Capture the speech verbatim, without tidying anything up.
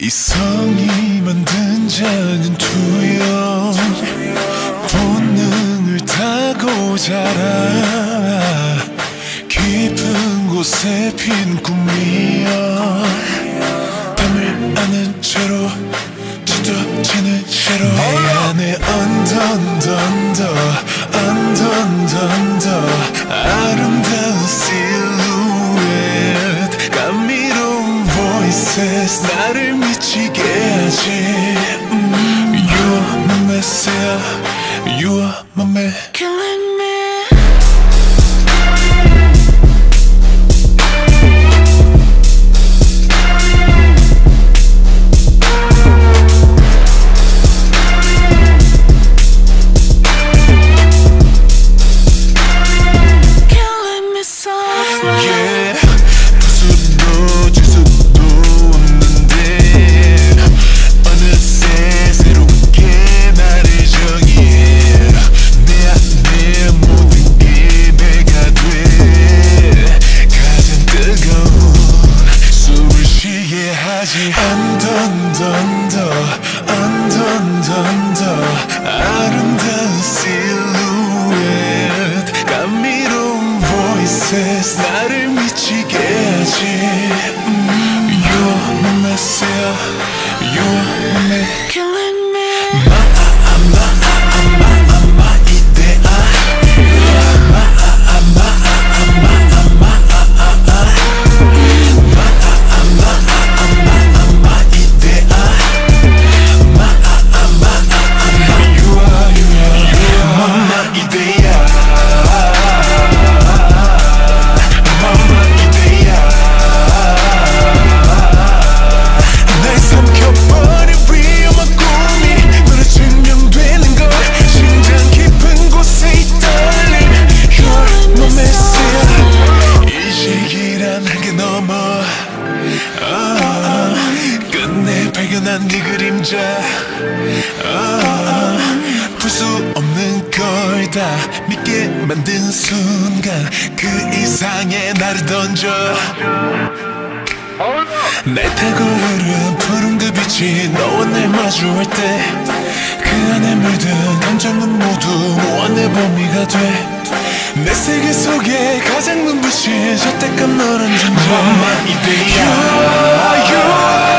이 성이 만든 작은 투영 본능을 타고 자라 깊은 곳에 핀 꿈이여 밤을 아는 채로 쳐들치는 채로 내 안에 언던던더 언던던더 아름다운 실루엣 감미로운 voices 나를 미치게 하지 mm. You are my messiah You are my man Killing me 언던던더 언던던더 아름다운 실루엣 감미로운 voices 나를 미치게 하지 mm. You're my messiah You're my man Killing me 마아아마아아마 난 네 그림자 풀 수 없는 걸 다 믿게 만든 순간 그 이상의 나를 던져 날 타고 흐른 푸른 그 빛이 너와 날 마주할 때 그 안에 물든 감정은 모두 너와 내 범위가 돼 내 세계 속에 가장 눈부신 저택감 너란 존재 You're my idea